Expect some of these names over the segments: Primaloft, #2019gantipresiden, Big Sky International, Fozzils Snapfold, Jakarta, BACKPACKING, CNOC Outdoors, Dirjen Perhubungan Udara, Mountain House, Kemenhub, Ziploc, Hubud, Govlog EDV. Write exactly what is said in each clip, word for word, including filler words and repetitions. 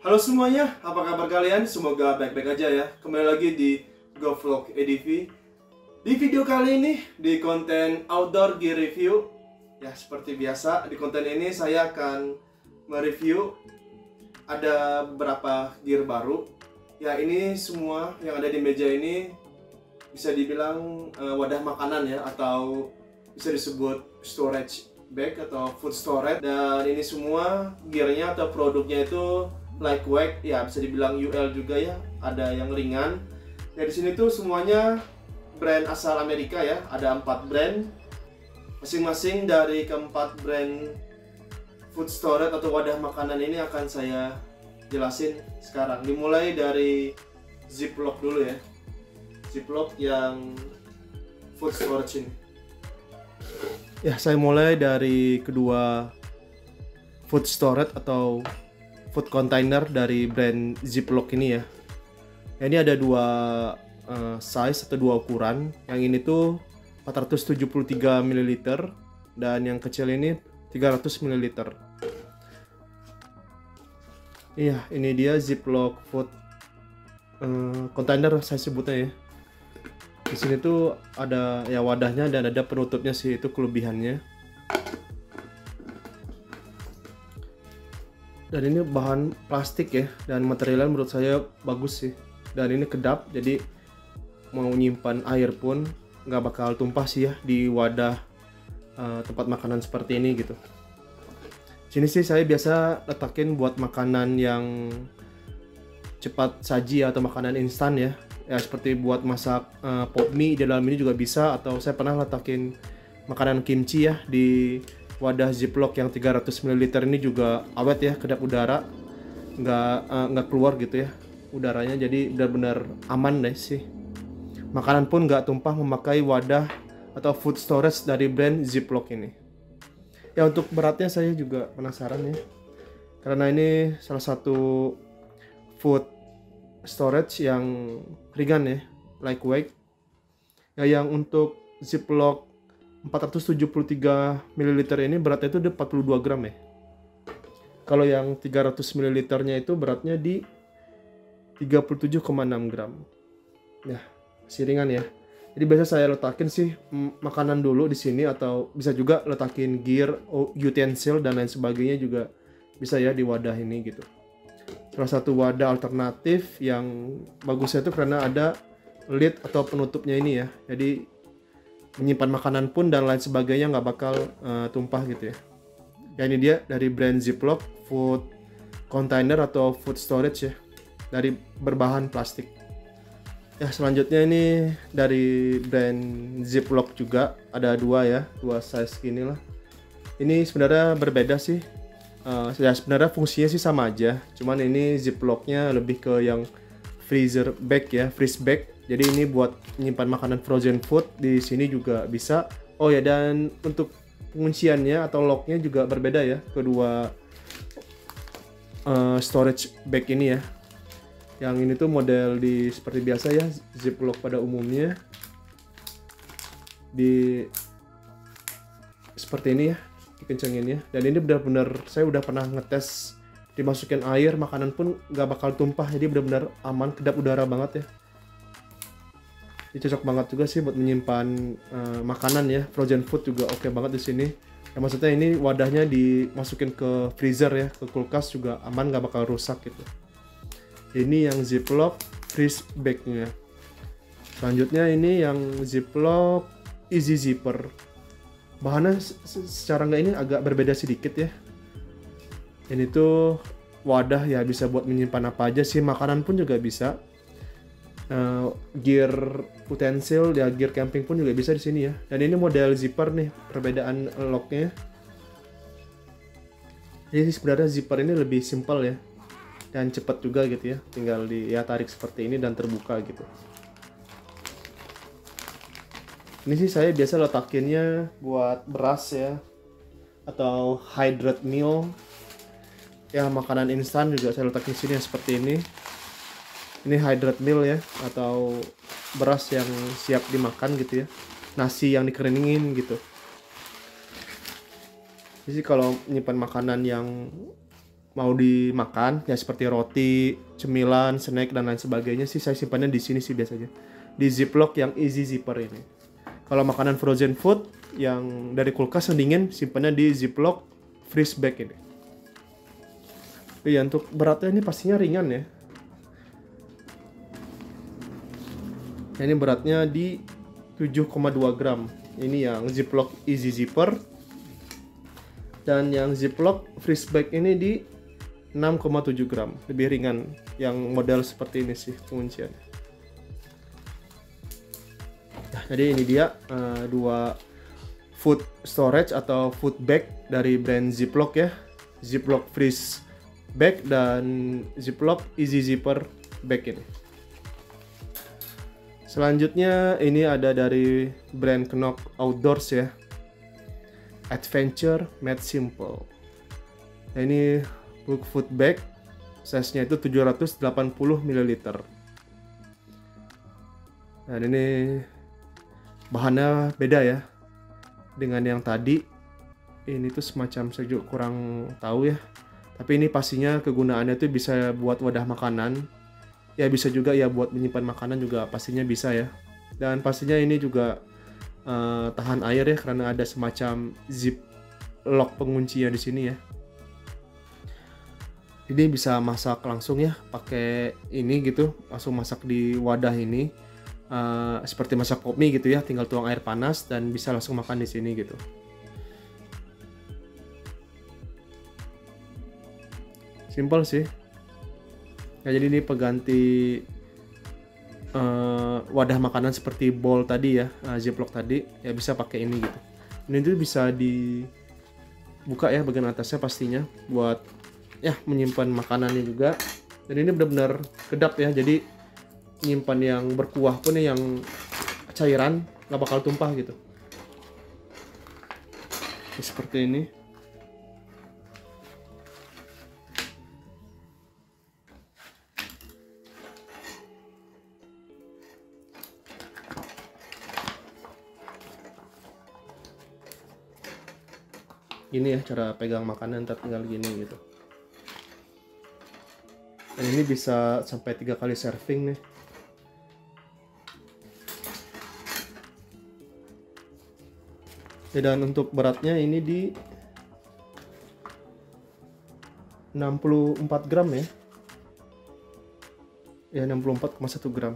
Halo semuanya, apa kabar kalian? Semoga baik-baik aja ya. Kembali lagi di Govlog E D V. Di video kali ini, di konten outdoor gear review, ya seperti biasa, di konten ini saya akan mereview ada beberapa gear baru. Ya ini semua yang ada di meja ini bisa dibilang uh, wadah makanan ya, atau bisa disebut storage bag atau food storage. Dan ini semua gearnya atau produknya itu lightweight, ya bisa dibilang U L juga ya, ada yang ringan. Ya di sini tuh semuanya brand asal Amerika ya, ada empat brand. Masing-masing dari keempat brand food storage atau wadah makanan ini akan saya jelasin sekarang. Dimulai dari Ziploc dulu ya. Ziploc yang food storage ini. Ya, saya mulai dari kedua food storage atau food container dari brand Ziploc ini ya. Ya ini ada dua uh, size atau dua ukuran. Yang ini tuh empat ratus tujuh puluh tiga mililiter dan yang kecil ini tiga ratus mililiter. Iya, ini dia Ziploc food uh, container saya sebutnya ya. Di sini tuh ada ya wadahnya dan ada penutupnya sih, itu kelebihannya. Dan ini bahan plastik ya, dan materialnya menurut saya bagus sih. Dan ini kedap, jadi mau nyimpan air pun nggak bakal tumpah sih ya di wadah uh, tempat makanan seperti ini gitu. Sini sih saya biasa letakin buat makanan yang cepat saji atau makanan instan ya. Ya seperti buat masak uh, pot mie, di dalam ini juga bisa. Atau saya pernah letakin makanan kimchi ya di wadah Ziploc yang tiga ratus mililiter ini juga awet ya, kedap udara, nggak uh, nggak keluar gitu ya udaranya, jadi benar-benar aman deh sih. Makanan pun nggak tumpah memakai wadah atau food storage dari brand Ziploc ini. Ya untuk beratnya saya juga penasaran ya, karena ini salah satu food storage yang ringan ya, lightweight. Ya yang untuk Ziploc empat ratus tujuh puluh tiga mililiter ini beratnya itu di empat puluh dua gram ya. Kalau yang tiga ratus mililiter-nya itu beratnya di tiga puluh tujuh koma enam gram. Ya, masih ringan ya. Jadi biasa saya letakin sih makanan dulu di sini, atau bisa juga letakin gear, utensil dan lain sebagainya juga bisa ya di wadah ini gitu. Salah satu wadah alternatif yang bagusnya itu karena ada lid atau penutupnya ini ya. Jadi menyimpan makanan pun dan lain sebagainya nggak bakal uh, tumpah gitu ya. Ya ini dia dari brand Ziploc food container atau food storage ya, dari berbahan plastik. Ya selanjutnya ini dari brand Ziploc juga ada dua ya, dua size gini lah. Ini sebenarnya berbeda sih. Uh, ya sebenarnya fungsinya sih sama aja. Cuman ini Ziplocnya lebih ke yang freezer bag ya, freeze bag. Jadi ini buat menyimpan makanan frozen food, di sini juga bisa. Oh ya, dan untuk pengunciannya atau locknya juga berbeda ya, kedua uh, storage bag ini ya. Yang ini tuh model di seperti biasa ya, Ziploc pada umumnya. Di seperti ini ya, dikencenginnya. Dan ini benar-benar saya udah pernah ngetes, dimasukin air, makanan pun nggak bakal tumpah, jadi benar-benar aman, kedap udara banget ya. Ini cocok banget juga sih buat menyimpan uh, makanan ya, frozen food juga oke okay banget di sini. Ya maksudnya ini wadahnya dimasukin ke freezer ya, ke kulkas juga aman, nggak bakal rusak gitu. Ini yang Ziploc freeze bagnya. Selanjutnya ini yang Ziploc easy zipper. Bahannya secara nggak ini agak berbeda sedikit ya. Ini tuh wadah ya bisa buat menyimpan apa aja sih, makanan pun juga bisa. Uh, gear utensil ya, gear camping pun juga bisa di sini ya. Dan ini model zipper nih, perbedaan locknya. Jadi sebenarnya zipper ini lebih simple ya, dan cepat juga gitu ya. Tinggal di ya tarik seperti ini dan terbuka gitu. Ini sih saya biasa letakinnya buat beras ya, atau hydrate meal. Ya makanan instan juga saya letak di sini yang seperti ini. Ini hydrate meal ya, atau beras yang siap dimakan gitu ya, nasi yang dikeringin gitu. Jadi kalau nyimpan makanan yang mau dimakan ya seperti roti, cemilan, snack dan lain sebagainya sih saya simpannya di sini sih biasanya. Di Ziploc yang easy zipper ini. Kalau makanan frozen food yang dari kulkas yang dingin simpannya di Ziploc freeze bag ini. Iya, untuk beratnya ini pastinya ringan ya. Ini beratnya di tujuh koma dua gram. Ini yang Ziploc easy zipper. Dan yang Ziploc freeze bag ini di enam koma tujuh gram, lebih ringan yang model seperti ini sih pengunciannya. Nah, jadi ini dia uh, dua food storage atau food bag dari brand Ziploc ya, Ziploc freeze bag dan Ziploc easy zipper bag ini. Selanjutnya ini ada dari brand C N O C Outdoors ya, Adventure Made Simple. Nah, ini bulk food bag, size-nya itu tujuh ratus delapan puluh mililiter. Dan ini bahannya beda ya dengan yang tadi. Ini tuh semacam sejuk kurang tahu ya. Tapi ini pastinya kegunaannya tuh bisa buat wadah makanan. Ya bisa juga ya buat menyimpan makanan juga pastinya bisa ya. Dan pastinya ini juga Uh, tahan air ya karena ada semacam zip lock penguncinya di sini ya. Ini bisa masak langsung ya pakai ini gitu, langsung masak di wadah ini uh, seperti masak pop mie gitu ya, tinggal tuang air panas dan bisa langsung makan di sini gitu. Simple sih. Ya jadi ini pengganti Uh, wadah makanan seperti bowl tadi ya, uh, Ziploc tadi ya, bisa pakai ini gitu. Ini tuh bisa dibuka ya bagian atasnya pastinya buat ya menyimpan makanannya juga. Dan ini benar-benar kedap ya, jadi nyimpan yang berkuah pun ya, yang cairan nggak bakal tumpah gitu. Jadi seperti ini. Gini ya cara pegang makanan, ntar tinggal gini gitu. Dan ini bisa sampai tiga kali serving nih. Ya, dan untuk beratnya ini di enam puluh empat gram ya. Ya enam puluh empat koma satu gram.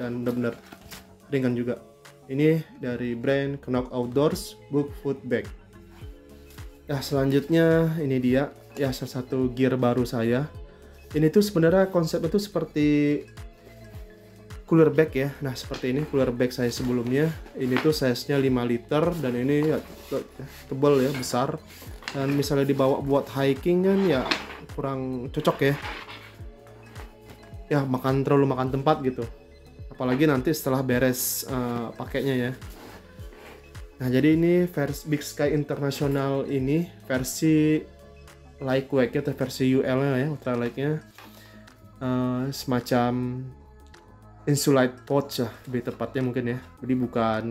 Dan benar-benar ringan juga. Ini dari brand C N O C Outdoors Bulk Food Bag. Ya selanjutnya ini dia ya salah satu gear baru saya. Ini tuh sebenarnya konsepnya tuh seperti cooler bag ya. Nah seperti ini cooler bag saya sebelumnya. Ini tuh size-nya lima liter dan ini ya, tebal ya, besar. Dan misalnya dibawa buat hiking kan ya kurang cocok ya. Ya makan terlalu makan tempat gitu. Apalagi nanti setelah beres uh, pakainya ya. Nah jadi ini versi Big Sky International ini versi lightweight-nya atau versi U L-nya ya, ultralight-nya uh, semacam insulate pouch ya, lebih tepatnya mungkin ya. Jadi bukan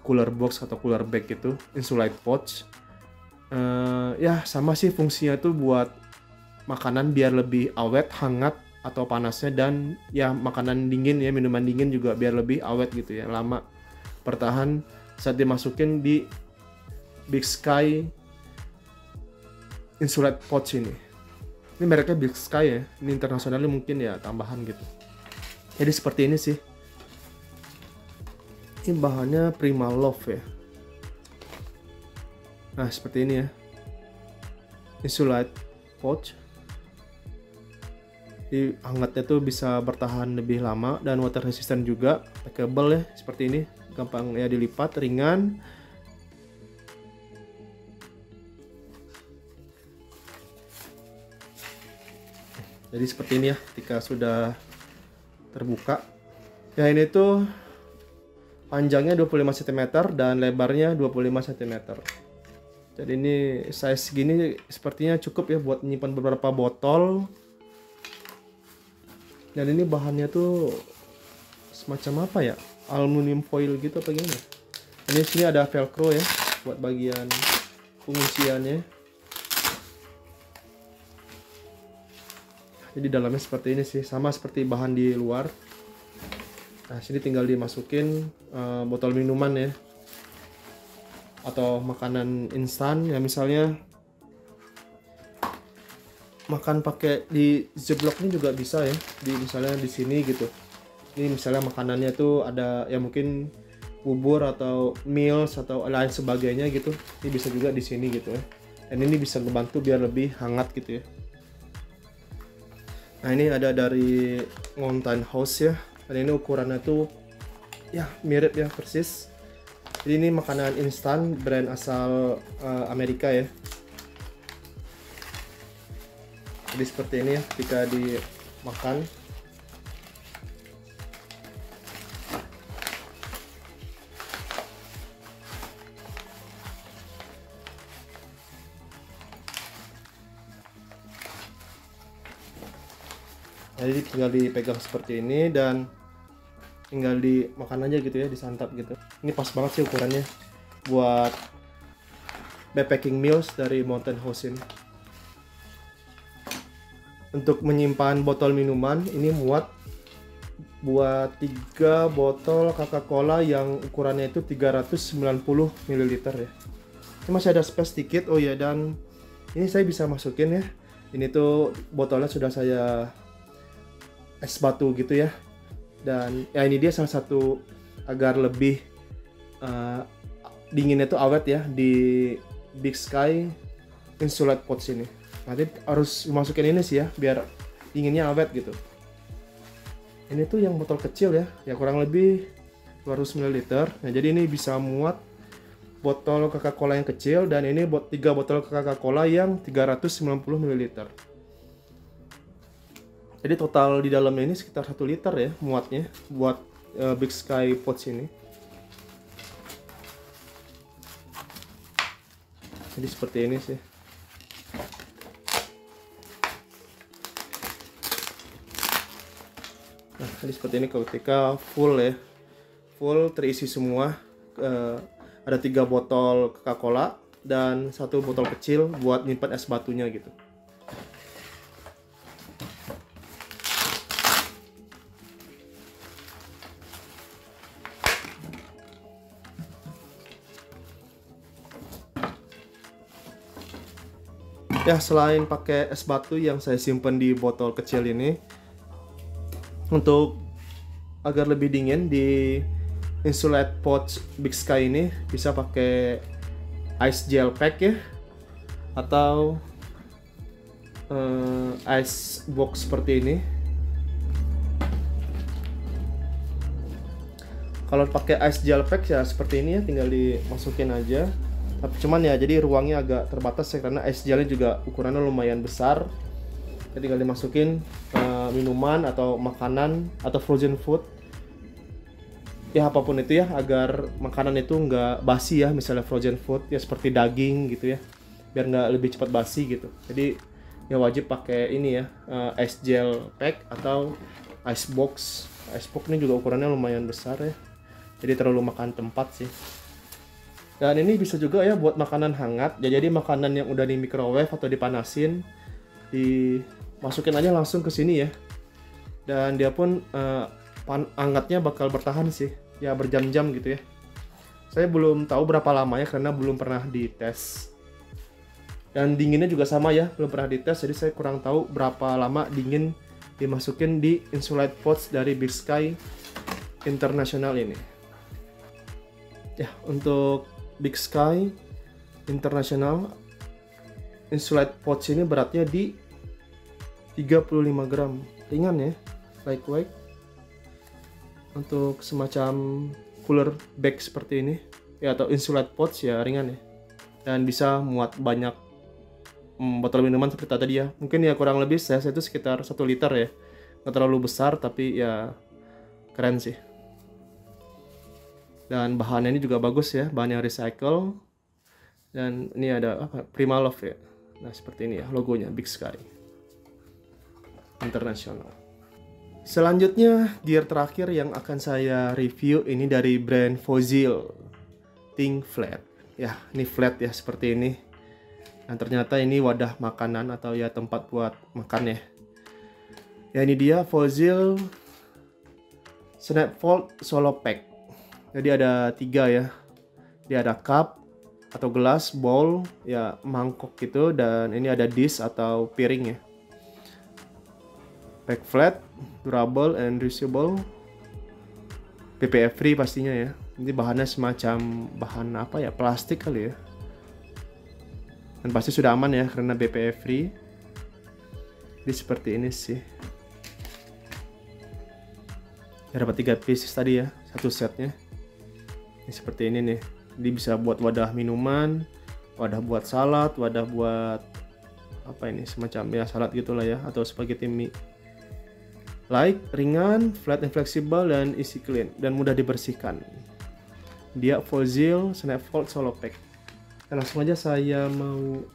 cooler box atau cooler bag gitu, insulate pouch. Uh, ya sama sih fungsinya tuh buat makanan biar lebih awet, hangat atau panasnya, dan ya makanan dingin ya, minuman dingin juga biar lebih awet gitu ya, lama bertahan saat dimasukin di Big Sky Insulate Pouch ini. Ini mereknya Big Sky ya, ini internasionalnya mungkin ya tambahan gitu. Jadi seperti ini sih. Ini bahannya Primaloft ya. Nah seperti ini ya, Insulate Pouch. Jadi hangatnya tuh bisa bertahan lebih lama dan water resistant juga. Packable ya, seperti ini. Gampang ya dilipat, ringan. Jadi seperti ini ya ketika sudah terbuka. Ya ini tuh panjangnya dua puluh lima sentimeter dan lebarnya dua puluh lima sentimeter. Jadi ini size segini sepertinya cukup ya buat menyimpan beberapa botol. Dan ini bahannya tuh semacam apa ya, aluminium foil gitu apa gimana? Ini sini ada velcro ya buat bagian pengunciannya. Jadi dalamnya seperti ini sih, sama seperti bahan di luar. Nah, sini tinggal dimasukin uh, botol minuman ya, atau makanan instan ya, misalnya makan pakai di Ziploc ini juga bisa ya, di misalnya di sini gitu. Ini misalnya makanannya tuh ada ya mungkin bubur atau meals atau lain sebagainya gitu. Ini bisa juga di sini gitu ya. Dan ini bisa membantu biar lebih hangat gitu ya. Nah, ini ada dari Mountain House ya. Dan ini ukurannya tuh ya mirip ya, persis. Jadi ini makanan instan brand asal uh, Amerika ya. Jadi seperti ini ya ketika dimakan. Jadi tinggal dipegang seperti ini dan tinggal dimakan aja gitu ya, disantap gitu. Ini pas banget sih ukurannya buat backpacking meals dari Mountain House ini. Untuk menyimpan botol minuman, ini muat buat tiga botol Coca-Cola yang ukurannya itu tiga ratus sembilan puluh mililiter ya. Ini masih ada space sedikit. Oh ya, dan ini saya bisa masukin ya. Ini tuh botolnya sudah saya es batu gitu ya, dan ya ini dia salah satu agar lebih uh, dinginnya tuh awet ya di Big Sky Insulate Pots ini. Nanti harus masukin ini sih ya biar dinginnya awet gitu. Ini tuh yang botol kecil ya, ya kurang lebih dua ratus mililiter. Nah, jadi ini bisa muat botol Coca-Cola yang kecil, dan ini buat tiga botol Coca-Cola yang tiga ratus sembilan puluh mililiter. Jadi total di dalamnya ini sekitar satu liter ya muatnya buat uh, Big Sky Pots ini. Jadi seperti ini sih. Nah, jadi seperti ini ketika full ya. Full terisi semua. Uh, ada tiga botol Coca-Cola dan satu botol kecil buat nyimpan es batunya gitu. Ya, selain pakai es batu yang saya simpan di botol kecil ini untuk agar lebih dingin di Insulate Pots Big Sky ini, bisa pakai ice gel pack ya, atau uh, ice box seperti ini. Kalau pakai ice gel pack ya seperti ini ya, tinggal dimasukin aja. Tapi cuman ya, jadi ruangnya agak terbatas ya, karena es gelnya juga ukurannya lumayan besar. Jadi tinggal dimasukin uh, minuman atau makanan atau frozen food ya, apapun itu ya, agar makanan itu nggak basi ya. Misalnya frozen food ya seperti daging gitu ya, biar nggak lebih cepat basi gitu. Jadi ya wajib pakai ini ya, uh, es gel pack atau ice box. Ice box ini juga ukurannya lumayan besar ya, jadi terlalu makan tempat sih. Dan ini bisa juga ya buat makanan hangat. Ya, jadi makanan yang udah di microwave atau dipanasin, dimasukin aja langsung ke sini ya. Dan dia pun uh, pan hangatnya bakal bertahan sih, ya berjam-jam gitu ya. Saya belum tahu berapa lamanya karena belum pernah dites. Dan dinginnya juga sama ya, belum pernah dites. Jadi saya kurang tahu berapa lama dingin dimasukin di Insulate Pots dari Big Sky International ini. Ya, untuk Big Sky International Insulate Pots ini beratnya di tiga puluh lima gram, ringan ya, lightweight. Untuk semacam cooler bag seperti ini ya, atau Insulate Pots ya, ringan ya, dan bisa muat banyak hmm, botol minuman seperti tadi ya. Mungkin ya kurang lebih saya itu sekitar satu liter ya, nggak terlalu besar tapi ya keren sih. Dan bahannya ini juga bagus ya, bahan yang recycle. Dan ini ada apa, Primaloft ya. Nah, seperti ini ya logonya Big Sky International. Selanjutnya gear terakhir yang akan saya review ini dari brand Fozzils Think Flat. Ya, ini flat ya seperti ini. Dan ternyata ini wadah makanan atau ya tempat buat makan ya. Ya, ini dia Fozzils Snapfold Solo Pack. Jadi ada tiga ya. Dia ada cup atau gelas, bowl, ya mangkok gitu, dan ini ada dish atau piring ya. Pack flat, durable and reusable. P P F free pastinya ya. Ini bahannya semacam bahan apa ya? Plastik kali ya. Dan pasti sudah aman ya karena B P F free. Jadi seperti ini sih. Ya, dapat tiga pieces tadi ya, satu setnya. Ini seperti ini nih. Jadi bisa buat wadah minuman, wadah buat salad, wadah buat apa ini, semacam ya salad gitulah ya, atau spaghetti mie. Light, ringan, flat and flexible, dan easy clean, dan mudah dibersihkan. Dia Fozzils Snapfold Solo Pack. Nah, langsung aja saya mau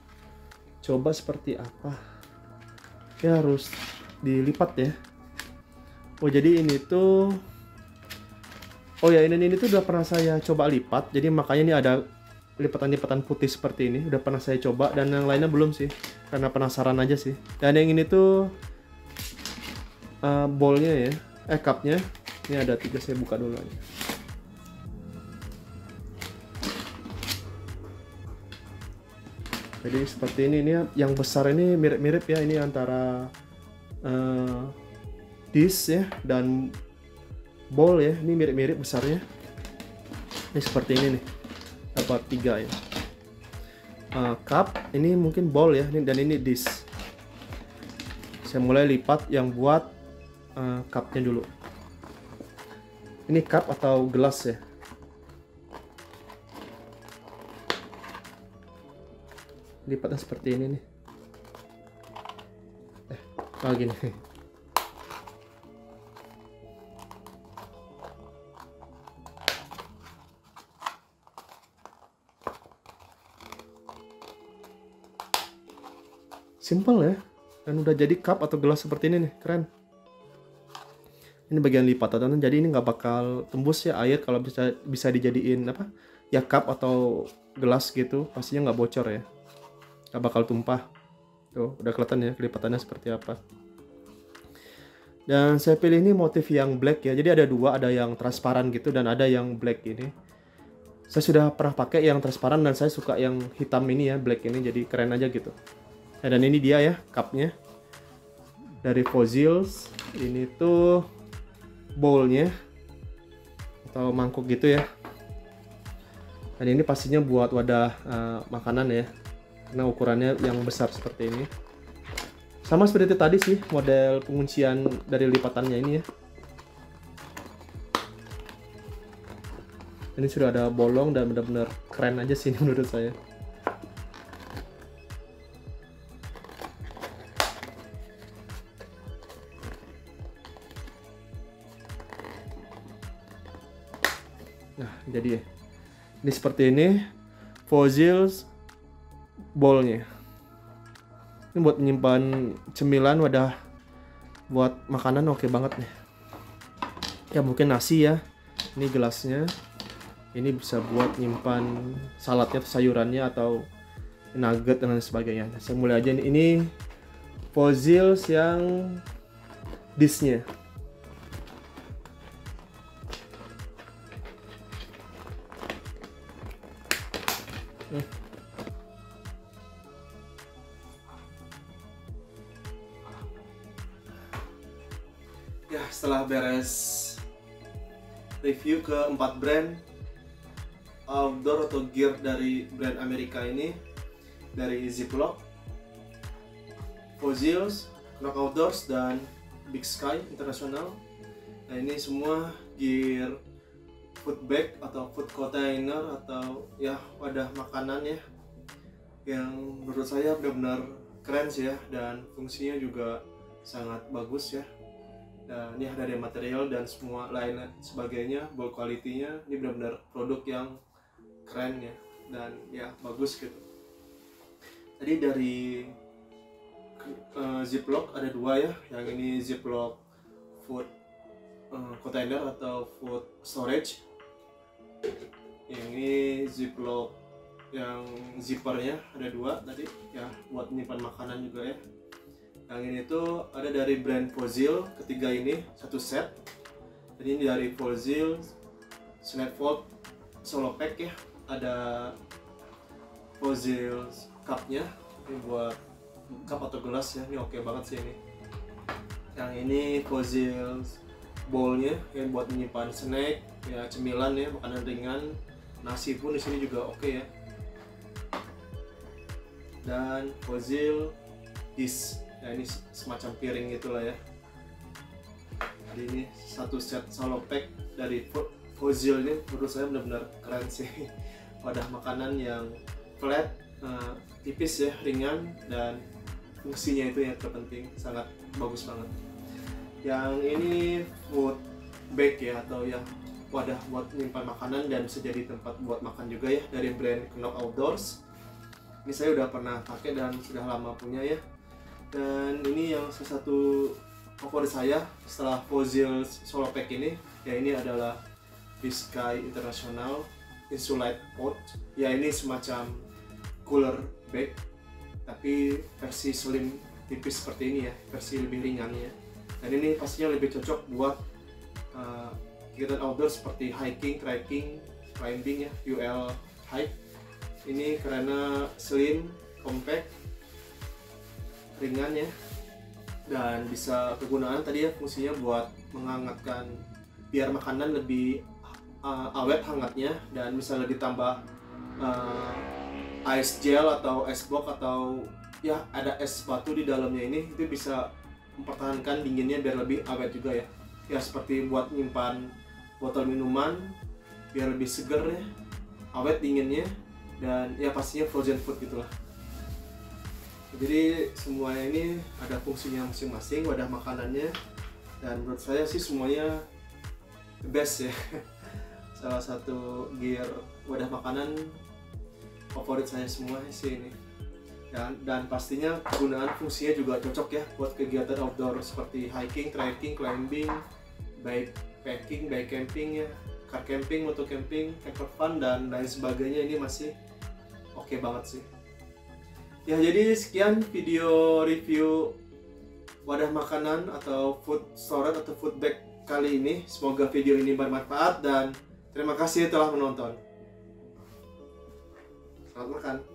coba seperti apa. Ya, harus dilipat ya. Oh, jadi ini tuh, oh ya, ini ini tuh udah pernah saya coba lipat. Jadi makanya ini ada lipatan-lipatan putih seperti ini. Udah pernah saya coba, dan yang lainnya belum sih, karena penasaran aja sih. Dan yang ini tuh Uh, bolnya ya, eh cupnya ini ada tiga, saya buka dulu aja. Jadi seperti ini, ini yang besar ini mirip-mirip ya, ini antara uh, dish ya dan bowl ya, ini mirip-mirip besarnya. Ini seperti ini nih, dapat tiga ya. Uh, cup, ini mungkin bowl ya, dan ini dish. Saya mulai lipat yang buat Uh, cupnya dulu. Ini cup atau gelas ya. Lipatnya seperti ini nih. Eh, kayak gini. Simple ya. Dan udah jadi cup atau gelas seperti ini nih, keren. Ini bagian lipatan, jadi ini nggak bakal tembus ya air. Kalau bisa bisa dijadiin apa ya, cup atau gelas gitu, pastinya nggak bocor ya, nggak bakal tumpah. Tuh udah kelihatan ya kelipatannya seperti apa. Dan saya pilih ini motif yang black ya. Jadi ada dua, ada yang transparan gitu dan ada yang black ini. Saya sudah pernah pakai yang transparan dan saya suka yang hitam ini ya, black ini, jadi keren aja gitu. Nah, dan ini dia ya cupnya dari Fozzils. Ini tuh bowlnya atau mangkok gitu ya. Dan ini pastinya buat wadah uh, makanan ya, karena ukurannya yang besar seperti ini. Sama seperti itu tadi sih model penguncian dari lipatannya ini ya. Ini sudah ada bolong dan benar-benar keren aja sih menurut saya. Nah, jadi ini seperti ini Fozzils bowlnya. Ini buat menyimpan cemilan, wadah buat makanan, oke banget nih. Ya mungkin nasi ya. Ini gelasnya. Ini bisa buat nyimpan saladnya atau sayurannya atau nugget dan lain sebagainya. Saya mulai aja nih. Ini Fozzils yang dishnya. Ya, setelah beres review ke empat brand outdoor atau gear dari brand Amerika ini, dari Ziploc, Fozzils, C N O C Outdoors, dan Big Sky International. Nah, ini semua gear food bag atau food container atau ya wadah makanan ya, yang menurut saya benar-benar keren sih ya, dan fungsinya juga sangat bagus ya. Dan ini dari material dan semua lain sebagainya, build quality-nya ini benar-benar produk yang keren ya, dan ya bagus gitu. Tadi dari uh, Ziploc ada dua ya, yang ini Ziploc food uh, container atau food storage. Yang ini Ziploc yang zippernya ada dua tadi ya, buat menyimpan makanan juga ya. Yang ini itu ada dari brand Fozzils, ketiga ini satu set. Jadi ini dari Fozzils Snapfold Solo Pack ya. Ada Fozzils cupnya, ini buat cup atau gelas ya. Ini oke okay banget sih ini. Yang ini Fozzils bowlnya yang buat menyimpan snack ya, cemilan ya, makanan ringan, nasi pun di sini juga oke okay ya. Dan Fozzils dish. Nah ini semacam piring gitulah ya. Jadi ini satu set solo pack dari Fozzils ini menurut saya benar-benar keren sih. Wadah makanan yang flat, uh, tipis ya, ringan, dan fungsinya itu yang terpenting, sangat bagus banget. Yang ini food bag ya, atau ya wadah buat menyimpan makanan dan bisa jadi tempat buat makan juga ya, dari brand C N O C Outdoors. Ini saya udah pernah pakai dan sudah lama punya ya. Dan ini yang salah satu favorit saya setelah Fozzils Solo Pack ini ya, ini adalah Big Sky International Insulate Pouch ya. Ini semacam cooler bag tapi versi slim tipis seperti ini ya, versi lebih ringannya. Dan ini pastinya lebih cocok buat uh, kegiatan outdoor seperti hiking, trekking, climbing ya, U L hike. Ini karena slim, compact, ringan ya, dan bisa kegunaan tadi ya, fungsinya buat menghangatkan biar makanan lebih uh, awet hangatnya, dan misalnya ditambah uh, ice gel atau ice box atau ya ada es batu di dalamnya, ini itu bisa mempertahankan dinginnya biar lebih awet juga ya. Ya seperti buat nyimpan botol minuman biar lebih seger ya, awet dinginnya, dan ya pastinya frozen food gitulah. Jadi semuanya ini ada fungsinya masing-masing, wadah makanannya, dan menurut saya sih semuanya the best ya. Salah satu gear wadah makanan favorit saya semua sih ini. Dan, dan pastinya penggunaan fungsinya juga cocok ya buat kegiatan outdoor seperti hiking, trekking, climbing, backpacking, backcamping ya, car camping, motor camping, camper van, dan lain sebagainya. Ini masih oke okay banget sih. Ya jadi sekian video review wadah makanan atau food storage atau food bag kali ini. Semoga video ini bermanfaat dan terima kasih telah menonton. Selamat makan.